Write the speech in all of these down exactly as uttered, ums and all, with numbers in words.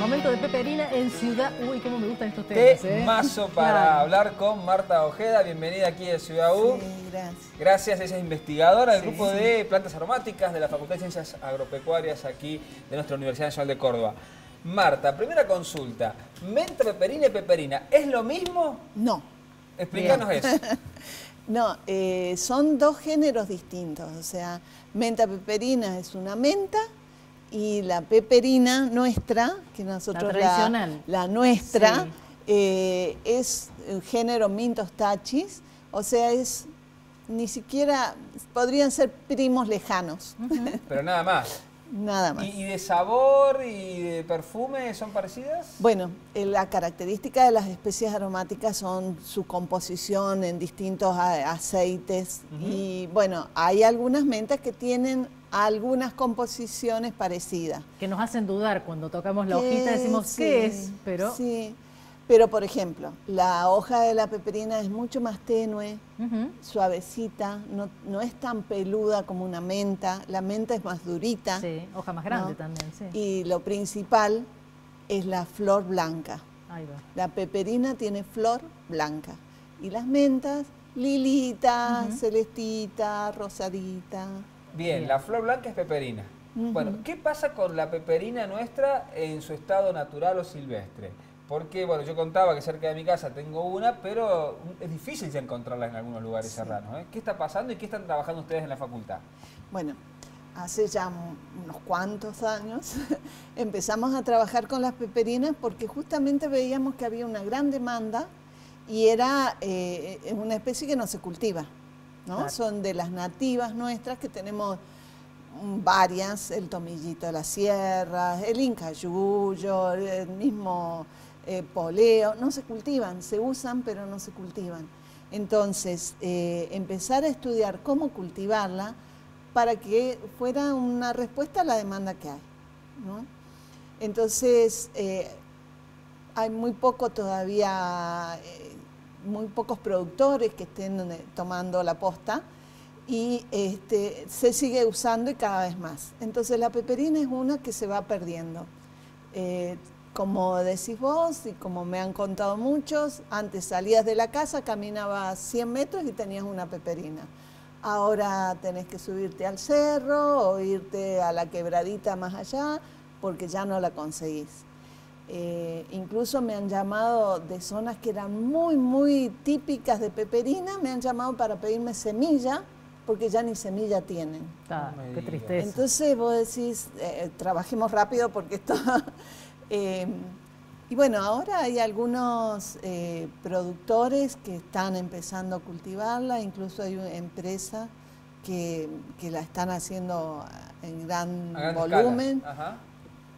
Momento de Peperina en Ciudad... Uy, cómo me gustan estos temas. Temazo, ¿eh? Para claro. hablar con Marta Ojeda. Bienvenida aquí de Ciudad U. Sí, gracias. Gracias, ella es investigadora del sí, grupo sí. de plantas aromáticas de la Facultad de Ciencias Agropecuarias aquí de nuestra Universidad Nacional de Córdoba. Marta, primera consulta. Menta, peperina y peperina, ¿es lo mismo? No. Explícanos eso. No, eh, son dos géneros distintos. O sea, menta peperina es una menta y la peperina nuestra, que nosotros la tradicional. La, la nuestra, sí. eh, es el género mintostachys. O sea, es ni siquiera, podrían ser primos lejanos. Uh-huh. Pero nada más. Nada más. ¿Y de sabor y de perfume son parecidas? Bueno, la característica de las especies aromáticas son su composición en distintos aceites. Uh-huh. Y bueno, hay algunas mentas que tienen algunas composiciones parecidas. Que nos hacen dudar cuando tocamos la hojita, decimos sí, qué es, pero... Sí, pero por ejemplo, la hoja de la peperina es mucho más tenue, uh-huh. suavecita, no, no es tan peluda como una menta, la menta es más durita. Sí, hoja más grande, ¿no? También, sí. Y lo principal es la flor blanca. Ahí va. La peperina tiene flor blanca y las mentas lilita, uh-huh. celestita, rosadita. Bien, bien, la flor blanca es peperina. Uh-huh. Bueno, ¿qué pasa con la peperina nuestra en su estado natural o silvestre? Porque, bueno, yo contaba que cerca de mi casa tengo una, pero es difícil ya encontrarla en algunos lugares sí. serranos, ¿eh? ¿Qué está pasando y qué están trabajando ustedes en la facultad? Bueno, hace ya unos cuantos años empezamos a trabajar con las peperinas porque justamente veíamos que había una gran demanda y era eh, una especie que no se cultiva, ¿no? Claro. Son de las nativas nuestras que tenemos... varias, el tomillito de las sierras, el incayuyo, el mismo eh, poleo, no se cultivan, se usan pero no se cultivan. Entonces, eh, empezar a estudiar cómo cultivarla para que fuera una respuesta a la demanda que hay, ¿no? Entonces, eh, hay muy poco todavía, eh, muy pocos productores que estén eh, tomando la posta. Y este, se sigue usando y cada vez más. Entonces la peperina es una que se va perdiendo. Eh, como decís vos y como me han contado muchos, antes salías de la casa, caminabas cien metros y tenías una peperina. Ahora tenés que subirte al cerro o irte a la quebradita más allá porque ya no la conseguís. Eh, incluso me han llamado de zonas que eran muy, muy típicas de peperina, me han llamado para pedirme semilla porque ya ni semilla tienen. Ah, qué tristeza. Entonces vos decís, eh, trabajemos rápido porque esto... eh, y bueno, ahora hay algunos eh, productores que están empezando a cultivarla, incluso hay una empresa que, que la están haciendo en gran, gran volumen. Ajá.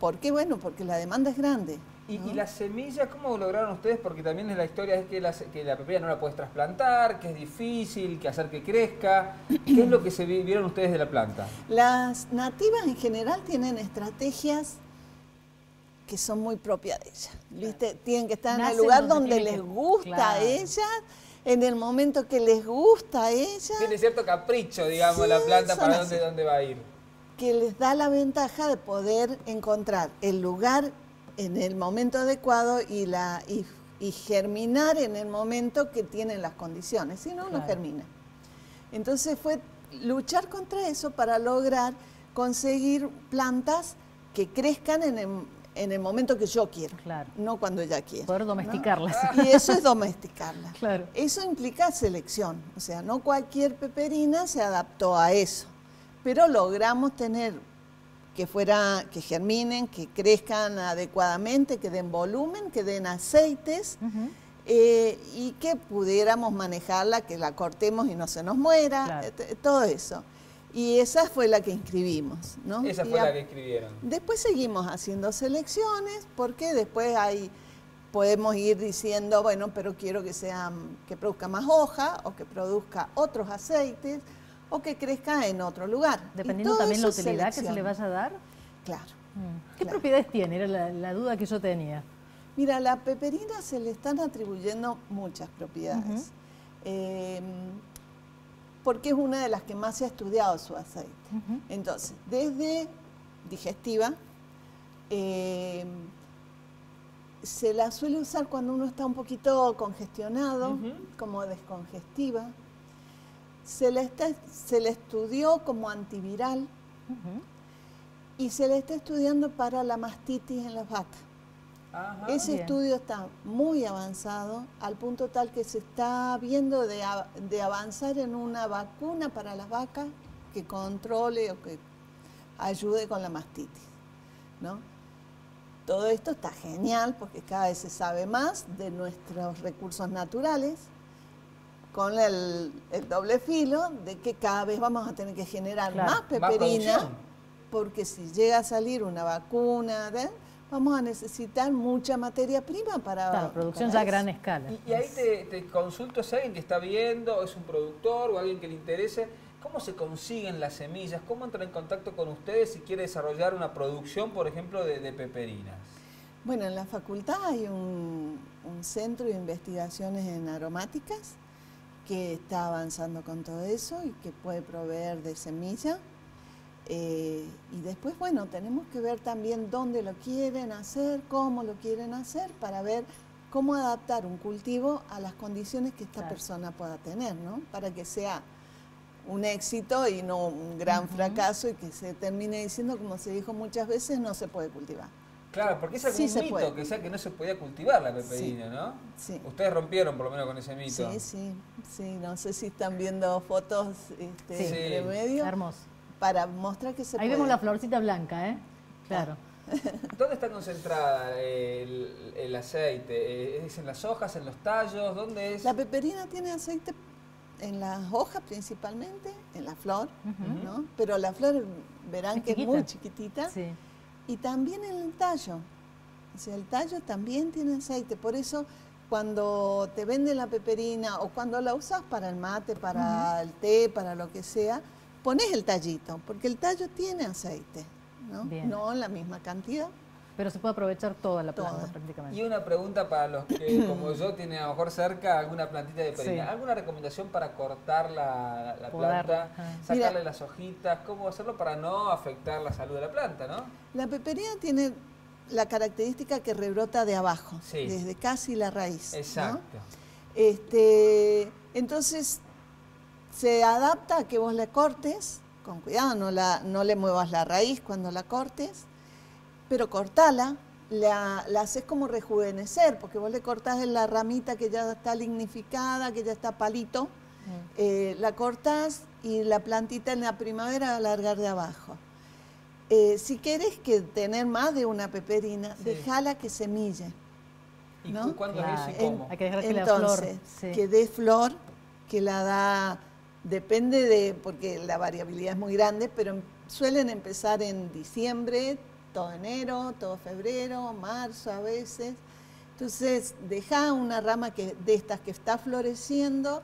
¿Por qué? Bueno, porque la demanda es grande. ¿Y, ¿no? y las semillas cómo lograron ustedes? Porque también la historia es que la, que la peperina no la puedes trasplantar, que es difícil, que hacer que crezca. ¿Qué es lo que se vieron ustedes de la planta? Las nativas en general tienen estrategias que son muy propias de ellas. ¿Viste? Claro. Tienen que estar en Nacen el lugar donde, donde les que... gusta claro. a ellas, en el momento que les gusta a ellas. Tiene cierto capricho, digamos, sí, la planta para dónde, dónde va a ir. Que les da la ventaja de poder encontrar el lugar en el momento adecuado y, la, y, y germinar en el momento que tienen las condiciones, si no, claro. no germina. Entonces fue luchar contra eso para lograr conseguir plantas que crezcan en el, en el momento que yo quiero, claro. no cuando ella quiere. Poder domesticarlas. ¿No? Y eso es domesticarlas. Claro. Eso implica selección, o sea, no cualquier peperina se adaptó a eso, pero logramos tener que fuera, que germinen, que crezcan adecuadamente, que den volumen, que den aceites uh-huh. eh, y que pudiéramos manejarla, que la cortemos y no se nos muera, claro. eh, todo eso. Y esa fue la que inscribimos, ¿no? Esa y fue a, la que inscribieron. Después seguimos haciendo selecciones porque después hay, podemos ir diciendo, bueno, pero quiero que sean, que produzca más hoja o que produzca otros aceites, o que crezca en otro lugar. Dependiendo también la utilidad selección. que se le vaya a dar. Claro. Mm. ¿Qué claro. propiedades tiene? Era la, la duda que yo tenía. Mira, a la peperina se le están atribuyendo muchas propiedades. Uh-huh. eh, porque es una de las que más se ha estudiado su aceite. Uh-huh. Entonces, desde digestiva, eh, se la suele usar cuando uno está un poquito congestionado, uh-huh. como descongestiva. Se la, está, se la estudió como antiviral uh-huh. y se la está estudiando para la mastitis en las vacas. Ajá, Ese bien. estudio está muy avanzado, al punto tal que se está viendo de, de avanzar en una vacuna para las vacas que controle o que ayude con la mastitis, ¿no? Todo esto está genial porque cada vez se sabe más de nuestros recursos naturales, con el, el doble filo de que cada vez vamos a tener que generar claro, más peperina, más porque si llega a salir una vacuna, ¿eh? vamos a necesitar mucha materia prima para... Claro, producción para ya a gran escala. Y, y ahí te, te consulto, ¿es alguien que está viendo, es un productor o alguien que le interese? ¿Cómo se consiguen las semillas? ¿Cómo entran en contacto con ustedes si quiere desarrollar una producción, por ejemplo, de, de peperinas? Bueno, en la facultad hay un, un centro de investigaciones en aromáticas que está avanzando con todo eso y que puede proveer de semilla. Eh, y después, bueno, tenemos que ver también dónde lo quieren hacer, cómo lo quieren hacer, para ver cómo adaptar un cultivo a las condiciones que esta claro. persona pueda tener, ¿no? Para que sea un éxito y no un gran uh-huh. fracaso y que se termine diciendo, como se dijo muchas veces, no se puede cultivar. Claro, porque es algún sí mito puede. que sea que no se podía cultivar la peperina, sí, ¿no? Sí. Ustedes rompieron por lo menos con ese mito. Sí, sí, sí. No sé si están viendo fotos este, sí. entre medio. Hermoso. Para mostrar que se Ahí puede. vemos la florcita blanca, ¿eh? Claro. ¿Dónde está concentrada el, el aceite? ¿Es en las hojas, en los tallos? ¿Dónde es? La peperina tiene aceite en las hojas principalmente, en la flor, uh-huh. ¿no? Pero la flor, verán es que chiquita. es muy chiquitita. Sí. Y también en el tallo, o sea, el tallo también tiene aceite, por eso cuando te venden la peperina o cuando la usas para el mate, para uh-huh. el té, para lo que sea, pones el tallito, porque el tallo tiene aceite, ¿no? No en la misma cantidad. Pero se puede aprovechar toda la planta toda. prácticamente. Y una pregunta para los que, como yo, tienen a lo mejor cerca alguna plantita de peperina. Sí. ¿Alguna recomendación para cortar la, la planta, Ajá. sacarle Mira, las hojitas? ¿Cómo hacerlo para no afectar la salud de la planta, no? La peperina tiene la característica que rebrota de abajo, sí. desde casi la raíz. Exacto. ¿no? Este, entonces, se adapta a que vos la cortes, con cuidado, no, la, no le muevas la raíz cuando la cortes, pero cortala, la, la haces como rejuvenecer, porque vos le cortás la ramita que ya está lignificada, que ya está palito, mm. eh, la cortás y la plantita en la primavera va a largar de abajo. Eh, si querés que tener más de una peperina, sí. dejala que semille. ¿Y ¿no? cuándo claro. es y cómo? En, Hay que dejar que entonces, la flor. Sí. que dé flor, que la da, depende de, porque la variabilidad es muy grande, pero suelen empezar en diciembre, todo enero, todo febrero, marzo a veces. Entonces, deja una rama que, de estas que está floreciendo,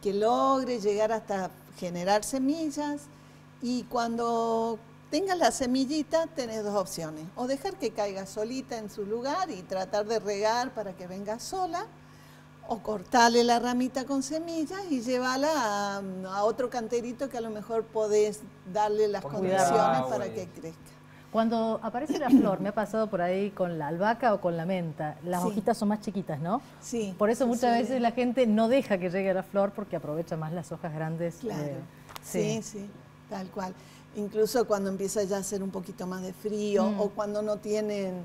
que logre llegar hasta generar semillas, y cuando tengas la semillita, tenés dos opciones. O dejar que caiga solita en su lugar y tratar de regar para que venga sola, o cortarle la ramita con semillas y llevarla a, a otro canterito que a lo mejor podés darle las condiciones para que crezca. Cuando aparece la flor, me ha pasado por ahí con la albahaca o con la menta, las sí. hojitas son más chiquitas, ¿no? Sí. Por eso muchas sí. veces la gente no deja que llegue a la flor porque aprovecha más las hojas grandes. Claro, eh, sí. sí, sí, tal cual. Incluso cuando empieza ya a hacer un poquito más de frío mm. o cuando no tienen,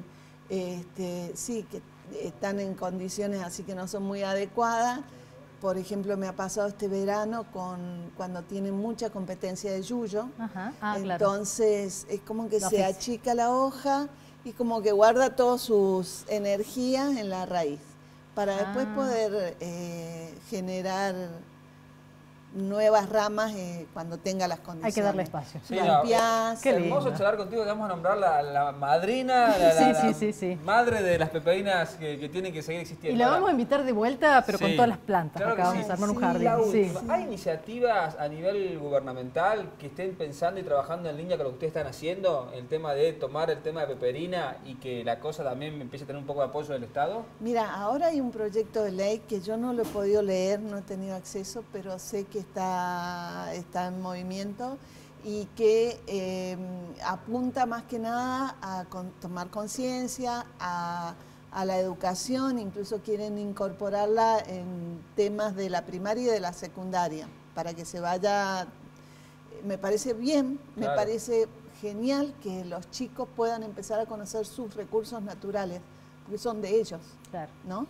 este, sí, que están en condiciones así que no son muy adecuadas. Por ejemplo, me ha pasado este verano con cuando tienen mucha competencia de yuyo. Ajá. Ah, entonces, claro. es como que no, se achica la hoja y como que guarda todas sus energías en la raíz para ah. después poder eh, generar nuevas ramas eh, cuando tenga las condiciones. Hay que darle espacio. Sí, Limpias, no, qué hermoso lindo. charlar contigo, que vamos a nombrar la, la madrina, la, sí, la, sí, sí, sí. madre de las peperinas que, que tienen que seguir existiendo. Y la vamos a invitar de vuelta, pero sí. con todas las plantas. Claro Acá sí. vamos a armar sí, un jardín. Sí. ¿Hay iniciativas a nivel gubernamental que estén pensando y trabajando en línea con lo que ustedes están haciendo? El tema de tomar el tema de peperina y que la cosa también empiece a tener un poco de apoyo del Estado. Mira, ahora hay un proyecto de ley que yo no lo he podido leer, no he tenido acceso, pero sé que Está, está en movimiento y que eh, apunta más que nada a con, tomar conciencia, a, a la educación, incluso quieren incorporarla en temas de la primaria y de la secundaria, para que se vaya, me parece bien, claro. Me parece genial que los chicos puedan empezar a conocer sus recursos naturales, porque son de ellos, claro. ¿No?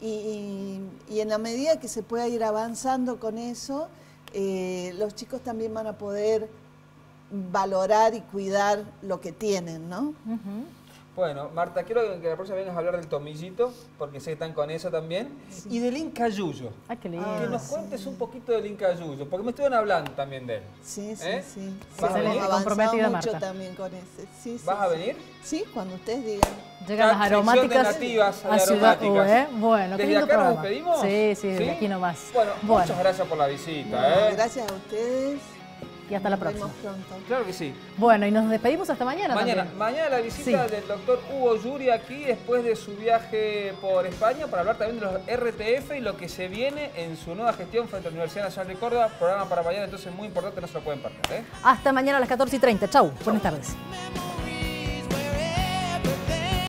Y, y en la medida que se pueda ir avanzando con eso, eh, los chicos también van a poder valorar y cuidar lo que tienen, ¿no? Uh-huh. Bueno, Marta, quiero que la próxima vengas a hablar del tomillito, porque sé que están con eso también. Sí. Y del incayuyo. Ah, qué lindo. Que nos cuentes sí. un poquito del incayuyo, porque me estuvieron hablando también de él. Sí, sí, ¿eh? Sí. ¿Vas sí, a venir? Comprometida, Marta. Mucho también con ese. Sí, sí, ¿Vas sí. a venir? Sí, cuando ustedes digan. Llegan las aromáticas. De nativas a, a Ciudad U, ¿eh? Bueno, ¿desde acá programa. Nos despedimos? Sí, sí, desde ¿sí? aquí nomás. Bueno, bueno, muchas gracias por la visita. Bueno, ¿eh? Gracias a ustedes. Y hasta la próxima. Claro que sí. Bueno, y nos despedimos hasta mañana. Mañana, también. Mañana la visita sí. del doctor Hugo Juri aquí después de su viaje por España para hablar también de los R T F y lo que se viene en su nueva gestión frente a la Universidad Nacional de Córdoba. Programa para mañana, entonces muy importante, no se lo pueden perder, ¿eh? Hasta mañana a las catorce y treinta. Chau, buenas tardes.